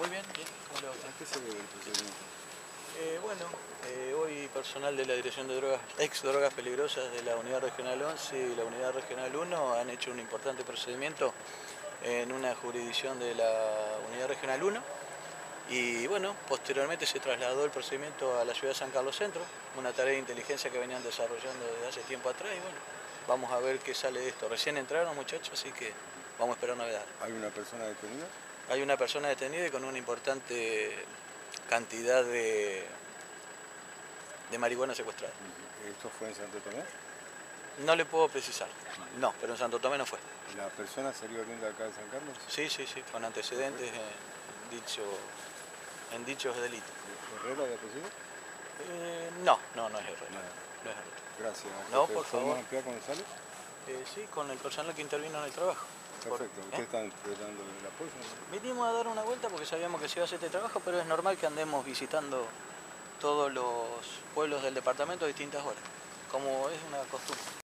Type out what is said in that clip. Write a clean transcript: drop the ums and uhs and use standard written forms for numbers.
Muy bien, bien. ¿Cómo le va a usted? ¿A qué se debe el procedimiento? Hoy personal de la Dirección de Drogas, ex Drogas Peligrosas de la Unidad Regional 11 y la Unidad Regional 1 han hecho un importante procedimiento en una jurisdicción de la Unidad Regional 1 y bueno, posteriormente se trasladó el procedimiento a la ciudad de San Carlos Centro, una tarea de inteligencia que venían desarrollando desde hace tiempo atrás y bueno, vamos a ver qué sale de esto. Recién entraron muchachos, así que vamos a esperar novedad. ¿Hay una persona detenida? Hay una persona detenida y con una importante cantidad de marihuana secuestrada. ¿Esto fue en Santo Tomé? No le puedo precisar, no, pero en Santo Tomé no fue. ¿La persona salió oriunda acá de San Carlos? Sí, sí, sí, con antecedentes en dichos delitos. ¿Herrera de apellido? No es Herrera. No es Herrera. Gracias. No, por favor. ¿Ampliar con González? Sí, con el personal que intervino en el trabajo. Perfecto, ¿ustedes están dando el apoyo? Vinimos a dar una vuelta porque sabíamos que se iba a hacer este trabajo, pero es normal que andemos visitando todos los pueblos del departamento a distintas horas, como es una costumbre.